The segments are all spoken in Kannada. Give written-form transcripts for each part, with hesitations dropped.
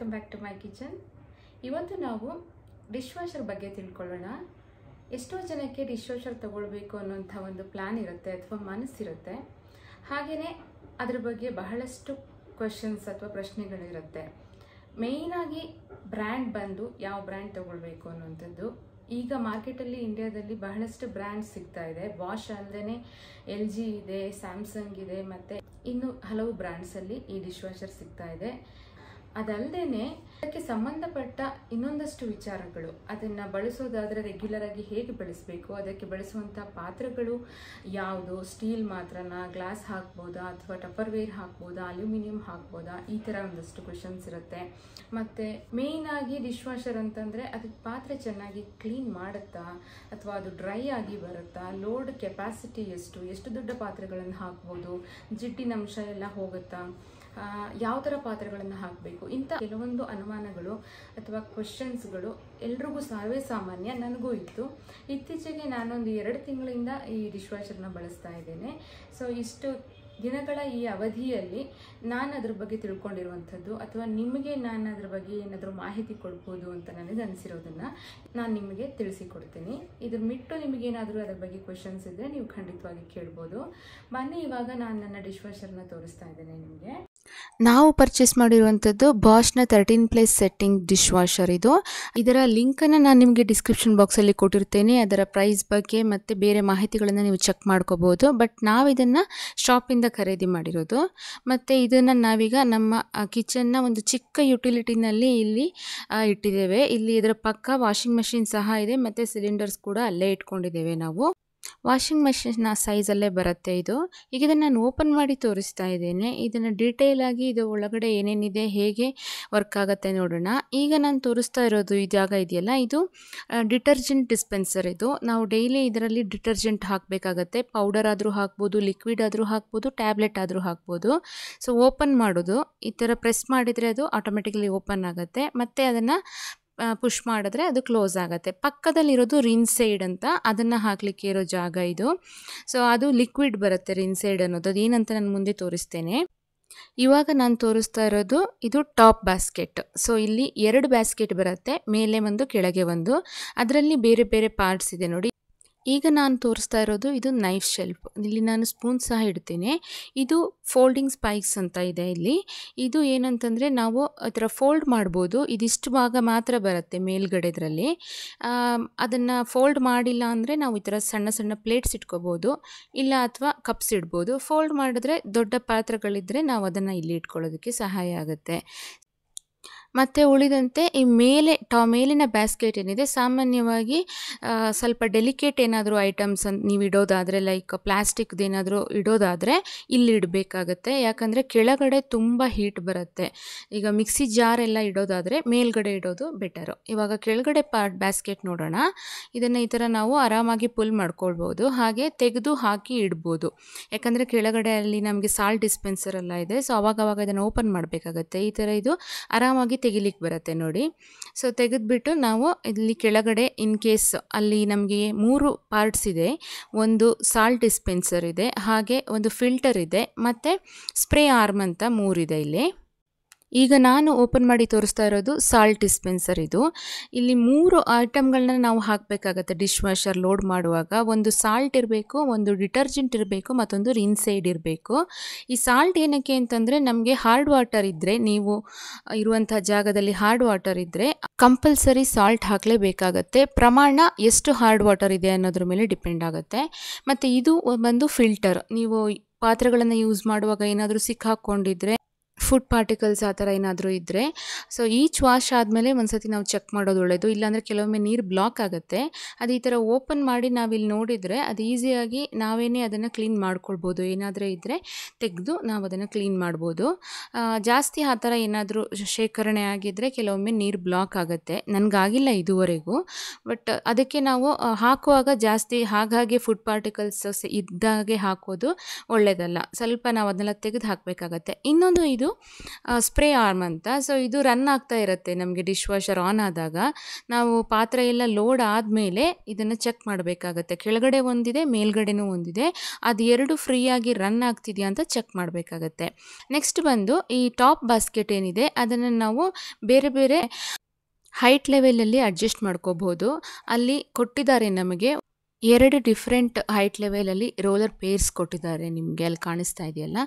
Welcome back to my kitchen. ಇವತ್ತು ನಾವು ಡಿಶ್ ವಾಷರ್ ಬಗ್ಗೆ ತಿಳ್ಕೊಳ್ಳೋಣ. ಎಷ್ಟೋ ಜನಕ್ಕೆ ಡಿಶ್ ವಾಷರ್ ತಗೊಳ್ಬೇಕು ಅನ್ನೋಂಥ ಒಂದು ಪ್ಲ್ಯಾನ್ ಇರುತ್ತೆ ಅಥವಾ ಮನಸ್ಸಿರುತ್ತೆ. ಹಾಗೆಯೇ ಅದ್ರ ಬಗ್ಗೆ ಬಹಳಷ್ಟು ಕ್ವೆಶನ್ಸ್ ಅಥವಾ ಪ್ರಶ್ನೆಗಳಿರುತ್ತೆ. ಮೇಯ್ನಾಗಿ ಬ್ರ್ಯಾಂಡ್ ಬಂದು ಯಾವ ಬ್ರ್ಯಾಂಡ್ ತಗೊಳ್ಬೇಕು ಅನ್ನೋಂಥದ್ದು. ಈಗ ಮಾರ್ಕೆಟಲ್ಲಿ ಇಂಡಿಯಾದಲ್ಲಿ ಬಹಳಷ್ಟು ಬ್ರ್ಯಾಂಡ್ ಸಿಗ್ತಾ ಇದೆ. ಬಾಷ್ ಅಲ್ಲದೆ LG ಇದೆ, ಸ್ಯಾಮ್ಸಂಗ್ ಇದೆ, ಮತ್ತು ಇನ್ನು ಹಲವು ಬ್ರ್ಯಾಂಡ್ಸಲ್ಲಿ ಈ ಡಿಶ್ ವಾಷರ್ ಸಿಗ್ತಾ ಇದೆ. ಅದಲ್ಲದೆ ಅದಕ್ಕೆ ಸಂಬಂಧಪಟ್ಟ ಇನ್ನೊಂದಷ್ಟು ವಿಚಾರಗಳು, ಅದನ್ನು ಬಳಸೋದಾದರೆ ರೆಗ್ಯುಲರ್ ಆಗಿ ಹೇಗೆ ಬಳಸಬೇಕು, ಅದಕ್ಕೆ ಬಳಸುವಂಥ ಪಾತ್ರೆಗಳು ಯಾವುದು, ಸ್ಟೀಲ್ ಮಾತ್ರನಾ, ಗ್ಲಾಸ್ ಹಾಕ್ಬೋದಾ ಅಥವಾ ಟಪರ್ವೇರ್ ಹಾಕ್ಬೋದಾ, ಅಲ್ಯೂಮಿನಿಯಂ ಹಾಕ್ಬೋದಾ, ಈ ಥರ ಒಂದಷ್ಟು ಕ್ವೆಶನ್ಸ್ ಇರುತ್ತೆ. ಮತ್ತು ಮೇಯ್ನಾಗಿ ಡಿಶ್ ವಾಷರ್ ಅಂತಂದರೆ ಅದಕ್ಕೆ ಪಾತ್ರೆ ಚೆನ್ನಾಗಿ ಕ್ಲೀನ್ ಮಾಡುತ್ತಾ ಅಥವಾ ಅದು ಡ್ರೈ ಆಗಿ ಬರುತ್ತಾ, ಲೋಡ್ ಕೆಪಾಸಿಟಿ ಎಷ್ಟು ದೊಡ್ಡ ಪಾತ್ರೆಗಳನ್ನು ಹಾಕ್ಬೋದು, ಜಿಡ್ಡಿನ ಅಂಶ ಎಲ್ಲ ಹೋಗುತ್ತಾ, ಯಾವ ಥರ ಪಾತ್ರೆಗಳನ್ನು ಹಾಕಬೇಕು, ಇಂಥ ಕೆಲವೊಂದು ಅನುಮಾನಗಳು ಅಥವಾ ಕ್ವಶನ್ಸ್ಗಳು ಎಲ್ರಿಗೂ ಸರ್ವೇ ಸಾಮಾನ್ಯ. ನನಗೂ ಇತ್ತು. ಇತ್ತೀಚೆಗೆ ನಾನೊಂದು 2 ತಿಂಗಳಿಂದ ಈ ಡಿಶ್ ವಾಷರ್ನ ಬಳಸ್ತಾ ಇದ್ದೇನೆ. ಸೊ ಇಷ್ಟು ದಿನಗಳ ಈ ಅವಧಿಯಲ್ಲಿ ನಾನು ಅದ್ರ ಬಗ್ಗೆ ತಿಳ್ಕೊಂಡಿರುವಂಥದ್ದು ಅಥವಾ ನಿಮಗೆ ನಾನು ಅದ್ರ ಬಗ್ಗೆ ಏನಾದರೂ ಮಾಹಿತಿ ಕೊಡ್ಬೋದು ಅಂತ ನನಗೆ ಅನಿಸಿರೋದನ್ನು ನಾನು ನಿಮಗೆ ತಿಳಿಸಿಕೊಡ್ತೀನಿ. ಇದ್ರ ಬಿಟ್ಟು ನಿಮಗೇನಾದರೂ ಅದ್ರ ಬಗ್ಗೆ ಕ್ವೆಶನ್ಸ್ ಇದ್ದರೆ ನೀವು ಖಂಡಿತವಾಗಿ ಕೇಳ್ಬೋದು. ಬನ್ನಿ, ಇವಾಗ ನಾನು ನನ್ನ ಡಿಶ್ ವಾಷರ್ನ ತೋರಿಸ್ತಾ ಇದ್ದೇನೆ ನಿಮಗೆ. ನಾವು ಪರ್ಚೇಸ್ ಮಾಡಿರುವಂಥದ್ದು ಬಾಷ್ನ 13 ಪ್ಲೇಸ್ ಸೆಟ್ಟಿಂಗ್ ಡಿಶ್ ವಾಷರ್. ಇದರ ಲಿಂಕನ್ನು ನಾನು ನಿಮಗೆ ಡಿಸ್ಕ್ರಿಪ್ಷನ್ ಬಾಕ್ಸಲ್ಲಿ ಕೊಟ್ಟಿರ್ತೇನೆ. ಅದರ ಪ್ರೈಸ್ ಬಗ್ಗೆ ಮತ್ತು ಬೇರೆ ಮಾಹಿತಿಗಳನ್ನು ನೀವು ಚೆಕ್ ಮಾಡ್ಕೋಬೋದು. ಬಟ್ ನಾವು ಇದನ್ನು ಶಾಪಿಂದ ಖರೀದಿ ಮಾಡಿರೋದು. ಮತ್ತು ಇದನ್ನು ನಾವೀಗ ನಮ್ಮ ಕಿಚನ್ನ ಒಂದು ಚಿಕ್ಕ ಯುಟಿಲಿಟಿನಲ್ಲಿ ಇಲ್ಲಿ ಇಟ್ಟಿದ್ದೇವೆ. ಇಲ್ಲಿ ಇದರ ಪಕ್ಕ ವಾಷಿಂಗ್ ಮಷಿನ್ ಸಹ ಇದೆ ಮತ್ತು ಸಿಲಿಂಡರ್ಸ್ ಕೂಡ ಅಲ್ಲೇ ಇಟ್ಕೊಂಡಿದ್ದೇವೆ. ನಾವು ವಾಷಿಂಗ್ ಮಷಿನ್ನ ಸೈಜಲ್ಲೇ ಬರುತ್ತೆ ಇದು. ಈಗ ಇದನ್ನು ನಾನು ಓಪನ್ ಮಾಡಿ ತೋರಿಸ್ತಾ ಇದ್ದೇನೆ. ಇದನ್ನು ಡೀಟೇಲ್ ಆಗಿ ಇದು ಒಳಗಡೆ ಏನೇನಿದೆ, ಹೇಗೆ ವರ್ಕ್ ಆಗುತ್ತೆ ನೋಡೋಣ. ಈಗ ನಾನು ತೋರಿಸ್ತಾ ಇರೋದು ಈ ಜಾಗ ಇದೆಯಲ್ಲ, ಇದು ಡಿಟರ್ಜೆಂಟ್ ಡಿಸ್ಪೆನ್ಸರ್. ಇದು ನಾವು ಡೈಲಿ ಇದರಲ್ಲಿ ಡಿಟರ್ಜೆಂಟ್ ಹಾಕಬೇಕಾಗತ್ತೆ. ಪೌಡರ್ ಆದರೂ ಹಾಕ್ಬೋದು, ಲಿಕ್ವಿಡ್ ಆದರೂ ಹಾಕ್ಬೋದು, ಟ್ಯಾಬ್ಲೆಟ್ ಆದರೂ ಹಾಕ್ಬೋದು. ಸೊ ಓಪನ್ ಮಾಡೋದು ಈ ಥರ ಪ್ರೆಸ್ ಮಾಡಿದರೆ ಅದು ಆಟೋಮೆಟಿಕಲಿ ಓಪನ್ ಆಗುತ್ತೆ. ಮತ್ತು ಅದನ್ನು ಪುಷ್ ಮಾಡಿದ್ರೆ ಅದು ಕ್ಲೋಸ್ ಆಗುತ್ತೆ. ಪಕ್ಕದಲ್ಲಿರೋದು ರಿನ್ಸೈಡ್ ಅಂತ, ಅದನ್ನು ಹಾಕಲಿಕ್ಕೆ ಇರೋ ಜಾಗ ಇದು. ಸೊ ಅದು ಲಿಕ್ವಿಡ್ ಬರುತ್ತೆ ರಿನ್ಸೈಡ್ ಅನ್ನೋದು. ಅದು ಏನಂತ ನಾನು ಮುಂದೆ ತೋರಿಸ್ತೇನೆ. ಇವಾಗ ನಾನು ತೋರಿಸ್ತಾ ಇರೋದು ಇದು ಟಾಪ್ ಬ್ಯಾಸ್ಕೆಟ್. ಸೊ ಇಲ್ಲಿ 2 ಬ್ಯಾಸ್ಕೆಟ್ ಬರುತ್ತೆ, ಮೇಲೆ ಒಂದು ಕೆಳಗೆ ಒಂದು. ಅದರಲ್ಲಿ ಬೇರೆ ಬೇರೆ ಪಾರ್ಟ್ಸ್ ಇದೆ ನೋಡಿ. ಈಗ ನಾನು ತೋರಿಸ್ತಾ ಇರೋದು ಇದು ನೈಫ್ ಶೆಲ್ಫ್. ಇಲ್ಲಿ ನಾನು ಸ್ಪೂನ್ ಸಹ ಇಡ್ತೀನಿ. ಇದು ಫೋಲ್ಡಿಂಗ್ ಸ್ಪೈಕ್ಸ್ ಅಂತ ಇದೆ ಇಲ್ಲಿ. ಇದು ಏನಂತಂದರೆ ನಾವು ಅದರ ಫೋಲ್ಡ್ ಮಾಡ್ಬೋದು. ಇದಿಷ್ಟು ಭಾಗ ಮಾತ್ರ ಬರುತ್ತೆ ಮೇಲ್ಗಡೆದ್ರಲ್ಲಿ. ಅದನ್ನು ಫೋಲ್ಡ್ ಮಾಡಿಲ್ಲ ಅಂದರೆ ನಾವು ಈ ಥರ ಸಣ್ಣ ಸಣ್ಣ ಪ್ಲೇಟ್ಸ್ ಇಟ್ಕೋಬೋದು, ಇಲ್ಲ ಅಥವಾ ಕಪ್ಸ್ ಇಡ್ಬೋದು. ಫೋಲ್ಡ್ ಮಾಡಿದ್ರೆ ದೊಡ್ಡ ಪಾತ್ರಗಳಿದ್ದರೆ ನಾವು ಅದನ್ನು ಇಲ್ಲಿ ಇಟ್ಕೊಳ್ಳೋದಕ್ಕೆ ಸಹಾಯ ಆಗುತ್ತೆ. ಮತ್ತು ಉಳಿದಂತೆ ಈ ಮೇಲಿನ ಬ್ಯಾಸ್ಕೆಟ್ ಏನಿದೆ, ಸಾಮಾನ್ಯವಾಗಿ ಸ್ವಲ್ಪ ಡೆಲಿಕೇಟ್ ಏನಾದರೂ ಐಟಮ್ಸ್ ಅಂತ ನೀವು ಇಡೋದಾದರೆ, ಲೈಕ್ ಪ್ಲ್ಯಾಸ್ಟಿಕ್ದು ಏನಾದರೂ ಇಡೋದಾದರೆ ಇಲ್ಲಿ ಇಡಬೇಕಾಗತ್ತೆ. ಯಾಕಂದರೆ ಕೆಳಗಡೆ ತುಂಬ ಹೀಟ್ ಬರುತ್ತೆ. ಈಗ ಮಿಕ್ಸಿ ಜಾರ್ ಎಲ್ಲ ಇಡೋದಾದರೆ ಮೇಲ್ಗಡೆ ಇಡೋದು ಬೆಟರು. ಇವಾಗ ಕೆಳಗಡೆ ಬ್ಯಾಸ್ಕೆಟ್ ನೋಡೋಣ. ಇದನ್ನು ಈ ಥರ ನಾವು ಆರಾಮಾಗಿ ಪುಲ್ ಮಾಡ್ಕೊಳ್ಬೋದು, ಹಾಗೆ ತೆಗೆದು ಹಾಕಿ ಇಡ್ಬೋದು. ಯಾಕಂದರೆ ಕೆಳಗಡೆ ಅಲ್ಲಿ ನಮಗೆ ಸಾಲ್ಟ್ ಡಿಸ್ಪೆನ್ಸರ್ ಎಲ್ಲ ಇದೆ. ಸೊ ಅವಾಗವಾಗ ಇದನ್ನು ಓಪನ್ ಮಾಡಬೇಕಾಗತ್ತೆ. ಈ ಥರ ಇದು ಆರಾಮಾಗಿ ತೆಗಿಲಿಕ್ಕೆ ಬರುತ್ತೆ ನೋಡಿ. ಸೊ ತೆಗೆದ್ಬಿಟ್ಟು ನಾವು ಇಲ್ಲಿ ಕೆಳಗಡೆ ಇನ್ ಕೇಸ್ ಅಲ್ಲಿ ನಮಗೆ 3 ಪಾರ್ಟ್ಸ್ ಇದೆ. ಒಂದು ಸಾಲ್ಟ್ ಡಿಸ್ಪೆನ್ಸರ್ ಇದೆ, ಹಾಗೆ ಒಂದು ಫಿಲ್ಟರ್ ಇದೆ, ಮತ್ತು ಸ್ಪ್ರೇ ಆರ್ಮ್ ಅಂತ 3 ಇದೆ ಇಲ್ಲಿ. ಈಗ ನಾನು ಓಪನ್ ಮಾಡಿ ತೋರಿಸ್ತಾ ಇರೋದು ಸಾಲ್ಟ್ ಡಿಸ್ಪೆನ್ಸರ್. ಇದು ಇಲ್ಲಿ 3 ಐಟಮ್ಗಳನ್ನ ನಾವು ಹಾಕಬೇಕಾಗತ್ತೆ ಡಿಶ್ ವಾಷರ್ ಲೋಡ್ ಮಾಡುವಾಗ. ಒಂದು ಸಾಲ್ಟ್ ಇರಬೇಕು, ಒಂದು ಡಿಟರ್ಜೆಂಟ್ ಇರಬೇಕು, ಮತ್ತೊಂದು ರಿನ್ಸೈಡ್ ಇರಬೇಕು. ಈ ಸಾಲ್ಟ್ ಏನಕ್ಕೆ ಅಂತಂದರೆ, ನಮಗೆ ಹಾರ್ಡ್ ವಾಟರ್ ಇದ್ದರೆ, ನೀವು ಇರುವಂಥ ಜಾಗದಲ್ಲಿ ಹಾರ್ಡ್ ವಾಟರ್ ಇದ್ದರೆ ಕಂಪಲ್ಸರಿ ಸಾಲ್ಟ್ ಹಾಕಲೇಬೇಕಾಗತ್ತೆ. ಪ್ರಮಾಣ ಎಷ್ಟು ಹಾರ್ಡ್ ವಾಟರ್ ಇದೆ ಅನ್ನೋದ್ರ ಮೇಲೆ ಡಿಪೆಂಡ್ ಆಗುತ್ತೆ. ಮತ್ತು ಇದು ಒಂದು ಫಿಲ್ಟರ್. ನೀವು ಪಾತ್ರೆಗಳನ್ನು ಯೂಸ್ ಮಾಡುವಾಗ ಏನಾದರೂ ಸಿಕ್ಕಾಕ್ಕೊಂಡಿದ್ರೆ, ಫುಡ್ ಪಾರ್ಟಿಕಲ್ಸ್ ಆ ಥರ ಏನಾದರೂ ಇದ್ದರೆ, ಸೊ ಈಚ್ ವಾಶ್ ಆದಮೇಲೆ ಒಂದು ಸರ್ತಿ ನಾವು ಚೆಕ್ ಮಾಡೋದು ಒಳ್ಳೆಯದು. ಇಲ್ಲಾಂದರೆ ಕೆಲವೊಮ್ಮೆ ನೀರು ಬ್ಲಾಕ್ ಆಗುತ್ತೆ. ಅದು ಈ ಥರ ಓಪನ್ ಮಾಡಿ ನಾವಿಲ್ಲಿ ನೋಡಿದರೆ ಅದು ಈಸಿಯಾಗಿ ನಾವೇನೇ ಅದನ್ನು ಕ್ಲೀನ್ ಮಾಡ್ಕೊಳ್ಬೋದು. ಏನಾದರೂ ಇದ್ದರೆ ತೆಗೆದು ನಾವು ಅದನ್ನು ಕ್ಲೀನ್ ಮಾಡ್ಬೋದು. ಜಾಸ್ತಿ ಆ ಥರ ಏನಾದರೂ ಶೇಖರಣೆ ಆಗಿದ್ದರೆ ಕೆಲವೊಮ್ಮೆ ನೀರು ಬ್ಲಾಕ್ ಆಗುತ್ತೆ. ನನಗಾಗಿಲ್ಲ ಇದುವರೆಗೂ. ಬಟ್ ಅದಕ್ಕೆ ನಾವು ಹಾಕುವಾಗ ಜಾಸ್ತಿ ಹಾಗಾಗಿ ಫುಡ್ ಪಾರ್ಟಿಕಲ್ಸ್ ಇದ್ದಾಗೆ ಹಾಕೋದು ಒಳ್ಳೆಯದಲ್ಲ. ಸ್ವಲ್ಪ ನಾವು ಅದನ್ನೆಲ್ಲ ತೆಗೆದು ಹಾಕಬೇಕಾಗತ್ತೆ. ಇನ್ನೊಂದು ಇದು ಸ್ಪ್ರೇ ಆರ್ಮ್ ಅಂತ. ಸೊ ಇದು ರನ್ ಆಗ್ತಾ ಇರುತ್ತೆ ನಮಗೆ ಡಿಶ್ ವಾಷರ್ ಆನ್ ಆದಾಗ. ನಾವು ಪಾತ್ರೆ ಎಲ್ಲ ಲೋಡ್ ಆದಮೇಲೆ ಇದನ್ನು ಚೆಕ್ ಮಾಡಬೇಕಾಗತ್ತೆ. ಕೆಳಗಡೆ ಒಂದಿದೆ, ಮೇಲ್ಗಡೆನೂ ಒಂದಿದೆ, ಅದು ಎರಡು ಫ್ರೀಯಾಗಿ ರನ್ ಆಗ್ತಿದೆಯಾ ಅಂತ ಚೆಕ್ ಮಾಡಬೇಕಾಗತ್ತೆ. ನೆಕ್ಸ್ಟ್ ಬಂದು ಈ ಟಾಪ್ ಬಾಸ್ಕೆಟ್ ಏನಿದೆ ಅದನ್ನು ನಾವು ಬೇರೆ ಬೇರೆ ಹೈಟ್ ಲೆವೆಲಲ್ಲಿ ಅಡ್ಜಸ್ಟ್ ಮಾಡ್ಕೋಬಹುದು. ಅಲ್ಲಿ ಕೊಟ್ಟಿದ್ದಾರೆ ನಮಗೆ ಎರಡು ಡಿಫ್ರೆಂಟ್ ಹೈಟ್ ಲೆವೆಲಲ್ಲಿ ರೋಲರ್ ಪೇರ್ಸ್ ಕೊಟ್ಟಿದ್ದಾರೆ, ನಿಮಗೆ ಅಲ್ಲಿ ಕಾಣಿಸ್ತಾ ಇದೆಯಲ್ಲ.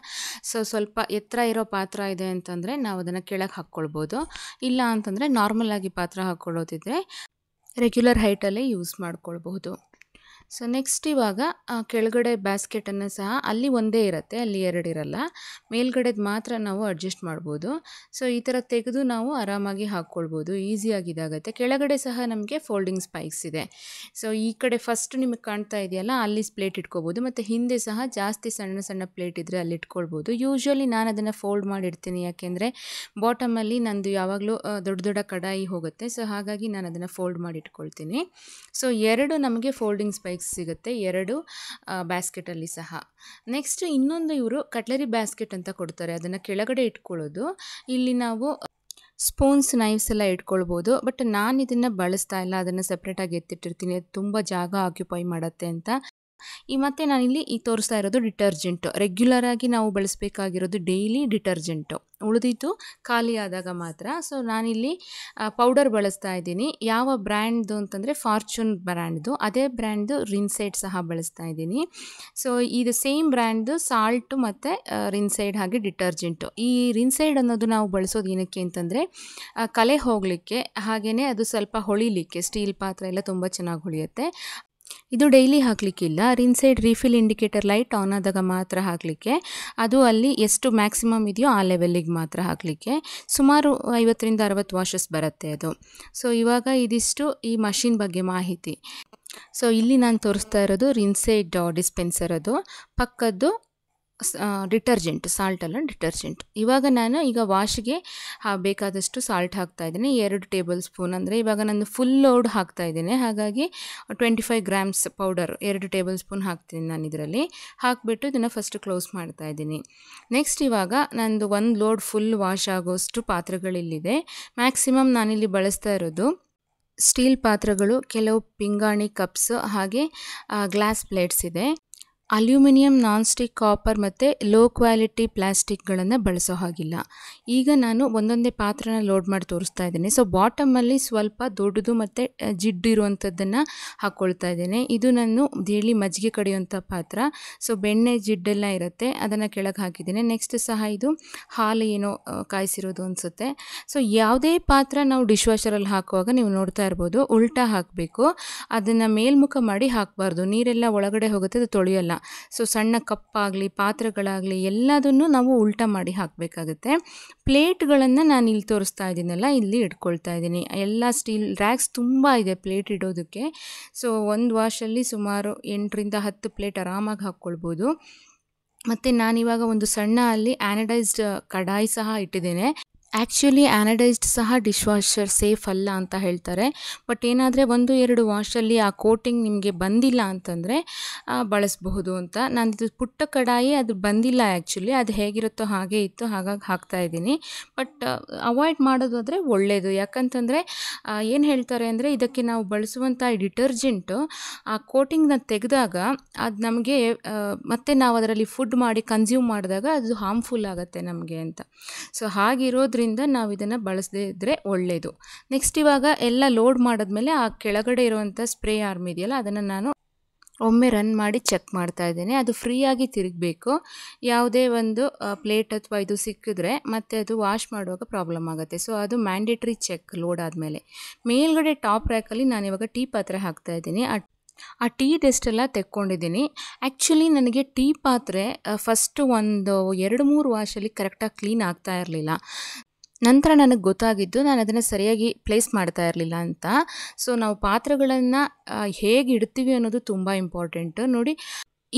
ಸೊ ಸ್ವಲ್ಪ ಎತ್ತರ ಇರೋ ಪಾತ್ರ ಇದೆ ಅಂತಂದರೆ ನಾವು ಅದನ್ನು ಕೆಳಗೆ ಹಾಕ್ಕೊಳ್ಬೋದು, ಇಲ್ಲ ಅಂತಂದರೆ ನಾರ್ಮಲಾಗಿ ಪಾತ್ರ ಹಾಕ್ಕೊಳ್ಳೋದಿದ್ರೆ ರೆಗ್ಯುಲರ್ ಹೈಟಲ್ಲೇ ಯೂಸ್ ಮಾಡ್ಕೊಳ್ಬಹುದು. ಸೊ ನೆಕ್ಸ್ಟ್ ಇವಾಗ ಕೆಳಗಡೆ ಬ್ಯಾಸ್ಕೆಟನ್ನು ಸಹ ಅಲ್ಲಿ ಒಂದೇ ಇರುತ್ತೆ, ಅಲ್ಲಿ ಎರಡು ಇರಲ್ಲ, ಮೇಲ್ಗಡೆದು ಮಾತ್ರ ನಾವು ಅಡ್ಜಸ್ಟ್ ಮಾಡ್ಬೋದು. ಸೊ ಈ ಥರ ತೆಗೆದು ನಾವು ಆರಾಮಾಗಿ ಹಾಕ್ಕೊಳ್ಬೋದು, ಈಸಿಯಾಗಿ ಇದಾಗುತ್ತೆ. ಕೆಳಗಡೆ ಸಹ ನಮಗೆ ಫೋಲ್ಡಿಂಗ್ ಸ್ಪೈಕ್ಸ್ ಇದೆ. ಸೊ ಈ ಕಡೆ ಫಸ್ಟ್ ನಿಮಗೆ ಕಾಣ್ತಾ ಇದೆಯಲ್ಲ ಅಲ್ಲಿ ಪ್ಲೇಟ್ ಇಟ್ಕೋಬೋದು, ಮತ್ತು ಹಿಂದೆ ಸಹ ಜಾಸ್ತಿ ಸಣ್ಣ ಸಣ್ಣ ಪ್ಲೇಟ್ ಇದ್ದರೆ ಅಲ್ಲಿ ಇಟ್ಕೊಳ್ಬೋದು. ಯೂಶ್ವಲಿ ನಾನು ಅದನ್ನು ಫೋಲ್ಡ್ ಮಾಡಿಡ್ತೀನಿ, ಯಾಕೆಂದರೆ ಬಾಟಮಲ್ಲಿ ನಂದು ಯಾವಾಗಲೂ ದೊಡ್ಡ ದೊಡ್ಡ ಕಡಾಯಿ ಹೋಗುತ್ತೆ. ಸೊ ಹಾಗಾಗಿ ನಾನು ಅದನ್ನು ಫೋಲ್ಡ್ ಮಾಡಿ ಇಟ್ಕೊಳ್ತೀನಿ. ಸೊ ಎರಡು ನಮಗೆ ಫೋಲ್ಡಿಂಗ್ ಸ್ಪೈಕ್ಸ್ ಸಿಗುತ್ತೆ ಎರಡು ಬ್ಯಾಸ್ಕೆಟಲ್ಲಿ ಸಹ. ನೆಕ್ಸ್ಟ್ ಇನ್ನೊಂದು ಇವರು ಕಟ್ಲರಿ ಬ್ಯಾಸ್ಕೆಟ್ ಅಂತ ಕೊಡ್ತಾರೆ, ಅದನ್ನು ಕೆಳಗಡೆ ಇಟ್ಕೊಳ್ಳೋದು. ಇಲ್ಲಿ ನಾವು ಸ್ಪೂನ್ಸ್, ನೈಫ್ಸ್ ಎಲ್ಲ ಇಟ್ಕೊಳ್ಬೋದು, ಬಟ್ ನಾನು ಇದನ್ನು ಬಳಸ್ತಾ ಇಲ್ಲ, ಅದನ್ನು ಸಪ್ರೇಟಾಗಿ ಎತ್ತಿಟ್ಟಿರ್ತೀನಿ, ಅದು ತುಂಬ ಜಾಗ ಆಕ್ಯುಪೈ ಮಾಡುತ್ತೆ ಅಂತ. ಈ ಮತ್ತೆ ನಾನಿಲ್ಲಿ ಈ ತೋರಿಸ್ತಾ ಇರೋದು ಡಿಟರ್ಜೆಂಟು, ರೆಗ್ಯುಲರ್ ಆಗಿ ನಾವು ಬಳಸಬೇಕಾಗಿರೋದು ಡೈಲಿ ಡಿಟರ್ಜೆಂಟು, ಉಳಿದಿದ್ದು ಖಾಲಿ ಆದಾಗ ಮಾತ್ರ. ಸೊ ನಾನಿಲ್ಲಿ ಪೌಡರ್ ಬಳಸ್ತಾ ಇದ್ದೀನಿ, ಯಾವ ಬ್ರ್ಯಾಂಡ್ದು ಅಂತಂದರೆ ಫಾರ್ಚೂನ್ ಬ್ರ್ಯಾಂಡ್ದು, ಅದೇ ಬ್ರ್ಯಾಂಡ್ದು ರಿನ್ಸೈಡ್ ಸಹ ಬಳಸ್ತಾ ಇದ್ದೀನಿ. ಸೊ ಇದು ಸೇಮ್ ಬ್ರ್ಯಾಂಡ್ದು ಸಾಲ್ಟು ಮತ್ತು ರಿನ್ಸೈಡ್, ಹಾಗೆ ಡಿಟರ್ಜೆಂಟು. ಈ ರಿನ್ಸೈಡ್ ಅನ್ನೋದು ನಾವು ಬಳಸೋದು ಏನಕ್ಕೆ ಅಂತಂದರೆ ಕಲೆ ಹೋಗಲಿಕ್ಕೆ, ಹಾಗೆಯೇ ಅದು ಸ್ವಲ್ಪ ಹೊಳಿಲಿಕ್ಕೆ, ಸ್ಟೀಲ್ ಪಾತ್ರೆ ಎಲ್ಲ ತುಂಬ ಚೆನ್ನಾಗಿ ಹೊಳಿಯುತ್ತೆ. ಇದು ಡೈಲಿ ಹಾಕಲಿಕ್ಕಿಲ್ಲ, rinse aid refill indicator light on ಆದಾಗ ಮಾತ್ರ ಹಾಕಲಿಕ್ಕೆ, ಅದು ಅಲ್ಲಿ ಎಷ್ಟು ಮ್ಯಾಕ್ಸಿಮಮ್ ಇದೆಯೋ ಆ ಲೆವೆಲ್ಲಿಗೆ ಮಾತ್ರ ಹಾಕಲಿಕ್ಕೆ. ಸುಮಾರು 50 to 60 ವಾಷಸ್ ಬರುತ್ತೆ ಅದು. ಸೊ ಇವಾಗ ಇದಿಷ್ಟು ಈ ಮಷಿನ್ ಬಗ್ಗೆ ಮಾಹಿತಿ. ಸೊ ಇಲ್ಲಿ ನಾನು ತೋರಿಸ್ತಾ ಇರೋದು ರಿನ್ಸೈಡ್ ಡಿಸ್ಪೆನ್ಸರ್, ಅದು ಪಕ್ಕದ್ದು ಡಿಟರ್ಜೆಂಟ್, ಸಾಲ್ಟಲ್ಲ ಡಿಟರ್ಜೆಂಟ್. ಇವಾಗ ನಾನು ಈಗ ವಾಶ್ಗೆ ಬೇಕಾದಷ್ಟು ಸಾಲ್ಟ್ ಹಾಕ್ತಾ ಇದ್ದೀನಿ, 2 tablespoon. ಅಂದರೆ ಇವಾಗ ನಾನು ಫುಲ್ ಲೋಡ್ ಹಾಕ್ತಾ ಇದ್ದೀನಿ, ಹಾಗಾಗಿ 25 grams ಪೌಡರ್ 2 tablespoon ಹಾಕ್ತೀನಿ ನಾನು ಇದರಲ್ಲಿ. ಹಾಕಿಬಿಟ್ಟು ಇದನ್ನು ಫಸ್ಟ್ ಕ್ಲೋಸ್ ಮಾಡ್ತಾ ಇದ್ದೀನಿ. ನೆಕ್ಸ್ಟ್ ಇವಾಗ ನಂದು ಒಂದು ಲೋಡ್ ಫುಲ್ ವಾಶ್ ಆಗೋಷ್ಟು ಪಾತ್ರೆಗಳಿಲ್ಲಿದೆ. ಮ್ಯಾಕ್ಸಿಮಮ್ ನಾನಿಲ್ಲಿ ಬಳಸ್ತಾ ಇರೋದು ಸ್ಟೀಲ್ ಪಾತ್ರೆಗಳು, ಕೆಲವು ಪಿಂಗಾಣಿ ಕಪ್ಸ್, ಹಾಗೆ ಗ್ಲಾಸ್ ಪ್ಲೇಟ್ಸ್ ಇದೆ. ಅಲ್ಯೂಮಿನಿಯಂ, ನಾನ್ಸ್ಟಿಕ್, ಕಾಪರ್ ಮತ್ತು ಲೋ ಕ್ವಾಲಿಟಿ ಪ್ಲ್ಯಾಸ್ಟಿಕ್ಗಳನ್ನು ಬಳಸೋ ಹಾಗಿಲ್ಲ. ಈಗ ನಾನು ಒಂದೊಂದೇ ಪಾತ್ರನ ಲೋಡ್ ಮಾಡಿ ತೋರಿಸ್ತಾ ಇದ್ದೀನಿ. ಸೊ ಬಾಟಮಲ್ಲಿ ಸ್ವಲ್ಪ ದೊಡ್ಡದು ಮತ್ತು ಜಿಡ್ಡಿರುವಂಥದ್ದನ್ನು ಹಾಕ್ಕೊಳ್ತಾ ಇದ್ದೇನೆ. ಇದು ನಾನು ಡೈಲಿ ಮಜ್ಜಿಗೆ ಕಡಿಯುವಂಥ ಪಾತ್ರ. ಸೊ ಬೆಣ್ಣೆ ಜಿಡ್ಡೆಲ್ಲ ಇರುತ್ತೆ, ಅದನ್ನು ಕೆಳಗೆ ಹಾಕಿದ್ದೀನಿ. ನೆಕ್ಸ್ಟ್ ಸಹ ಇದು ಹಾಲು ಏನೋ ಕಾಯಿಸಿರೋದು ಅನಿಸುತ್ತೆ. ಸೊ ಯಾವುದೇ ಪಾತ್ರ ನಾವು ಡಿಶ್ ವಾಷರಲ್ಲಿ ಹಾಕುವಾಗ ನೀವು ನೋಡ್ತಾ ಇರ್ಬೋದು, ಉಲ್ಟಾ ಹಾಕಬೇಕು, ಅದನ್ನು ಮೇಲ್ಮುಖ ಮಾಡಿ ಹಾಕಬಾರ್ದು, ನೀರೆಲ್ಲ ಒಳಗಡೆ ಹೋಗುತ್ತೆ, ಅದು ತೊಳೆಯಲ್ಲ. ಸೊ ಸಣ್ಣ ಕಪ್ಪಾಗಲಿ ಪಾತ್ರೆಗಳಾಗಲಿ ಎಲ್ಲದನ್ನು ನಾವು ಉಲ್ಟಾ ಮಾಡಿ ಹಾಕಬೇಕಾಗುತ್ತೆ. ಪ್ಲೇಟ್ಗಳನ್ನು ನಾನು ಇಲ್ಲಿ ತೋರಿಸ್ತಾ ಇದ್ದೀನಲ್ಲ, ಇಲ್ಲಿ ಇಟ್ಕೊಳ್ತಾ ಇದ್ದೀನಿ. ಎಲ್ಲ ಸ್ಟೀಲ್ ರ್ಯಾಕ್ಸ್ ತುಂಬ ಇದೆ ಪ್ಲೇಟ್ ಇಡೋದಕ್ಕೆ. ಸೊ ಒಂದು ವಾಶಲ್ಲಿ ಸುಮಾರು 8 to 10 ಪ್ಲೇಟ್ ಆರಾಮಾಗಿ ಹಾಕ್ಕೊಳ್ಬೋದು. ಮತ್ತು ನಾನಿವಾಗ ಒಂದು ಸಣ್ಣ ಅಲ್ಲಿ ಆ್ಯನಡೈಸ್ಡ್ ಕಡಾಯಿ ಸಹ ಇಟ್ಟಿದ್ದೇನೆ. ಆ್ಯಕ್ಚುಲಿ ಆ್ಯನಡೈಸ್ಡ್ ಸಹ ಡಿಶ್ ವಾಷರ್ ಸೇಫ್ ಅಲ್ಲ ಅಂತ ಹೇಳ್ತಾರೆ, ಬಟ್ ಏನಾದರೆ 1-2 ವಾಶಲ್ಲಿ ಆ ಕೋಟಿಂಗ್ ನಿಮಗೆ ಬಂದಿಲ್ಲ ಅಂತಂದರೆ ಬಳಸಬಹುದು ಅಂತ. ನಾನಿದು ಪುಟ್ಟ ಕಡಾಯಿ, ಅದು ಬಂದಿಲ್ಲ ಆ್ಯಕ್ಚುಲಿ, ಅದು ಹೇಗಿರುತ್ತೋ ಹಾಗೆ ಇತ್ತು, ಹಾಗಾಗಿ ಹಾಕ್ತಾಯಿದ್ದೀನಿ. ಬಟ್ ಅವಾಯ್ಡ್ ಮಾಡೋದು ಆದರೆ ಒಳ್ಳೆಯದು, ಯಾಕಂತಂದರೆ ಏನು ಹೇಳ್ತಾರೆ ಅಂದರೆ ಇದಕ್ಕೆ ನಾವು ಬಳಸುವಂಥ ಡಿಟರ್ಜೆಂಟು ಆ ಕೋಟಿಂಗ್ನ ತೆಗೆದಾಗ ಅದು ನಮಗೆ ಮತ್ತೆ ನಾವು ಅದರಲ್ಲಿ ಫುಡ್ ಮಾಡಿ ಕನ್ಸ್ಯೂಮ್ ಮಾಡಿದಾಗ ಅದು ಹಾರ್ಮ್ಫುಲ್ ಆಗುತ್ತೆ ನಮಗೆ ಅಂತ. ಸೊ ಹಾಗಿರೋದ್ರಿಂದ ನಾವು ಇದನ್ನು ಬಳಸದೇ ಇದ್ದರೆ ಒಳ್ಳೆಯದು. ನೆಕ್ಸ್ಟ್ ಇವಾಗ ಎಲ್ಲ ಲೋಡ್ ಮಾಡಿದ್ಮೇಲೆ ಆ ಕೆಳಗಡೆ ಇರುವಂಥ ಸ್ಪ್ರೇ ಆರ್ಮ್ ಇದೆಯಲ್ಲ ಅದನ್ನು ನಾನು ಒಮ್ಮೆ ರನ್ ಮಾಡಿ ಚೆಕ್ ಮಾಡ್ತಾ ಇದ್ದೇನೆ. ಅದು ಫ್ರೀಯಾಗಿ ತಿರುಗಬೇಕು, ಯಾವುದೇ ಒಂದು ಪ್ಲೇಟ್ ಅಥವಾ ಇದು ಸಿಕ್ಕಿದ್ರೆ ಮತ್ತೆ ಅದು ವಾಶ್ ಮಾಡುವಾಗ ಪ್ರಾಬ್ಲಮ್ ಆಗುತ್ತೆ. ಸೊ ಅದು ಮ್ಯಾಂಡೇಟ್ರಿ ಚೆಕ್ ಲೋಡ್ ಆದಮೇಲೆ. ಮೇಲ್ಗಡೆ ಟಾಪ್ ರ್ಯಾಕಲ್ಲಿ ನಾನಿವಾಗ ಟೀ ಪಾತ್ರೆ ಹಾಕ್ತಾ ಇದ್ದೀನಿ. ಆ ಟೀ ಡೆಸ್ಟೆಲ್ಲ ತೆಕ್ಕೊಂಡಿದ್ದೀನಿ. ಆ್ಯಕ್ಚುಲಿ ನನಗೆ ಟೀ ಪಾತ್ರೆ ಫಸ್ಟ್ 1-2-3 ವಾಶಲ್ಲಿ ಕರೆಕ್ಟಾಗಿ ಕ್ಲೀನ್ ಆಗ್ತಾ ಇರಲಿಲ್ಲ. ನಂತರ ನನಗೆ ಗೊತ್ತಾಗಿದ್ದು ನಾನು ಅದನ್ನು ಸರಿಯಾಗಿ ಪ್ಲೇಸ್ ಮಾಡ್ತಾ ಇರಲಿಲ್ಲ ಅಂತ. ಸೊ ನಾವು ಪಾತ್ರೆಗಳನ್ನು ಹೇಗೆ ಇಡ್ತೀವಿ ಅನ್ನೋದು ತುಂಬ ಇಂಪಾರ್ಟೆಂಟು. ನೋಡಿ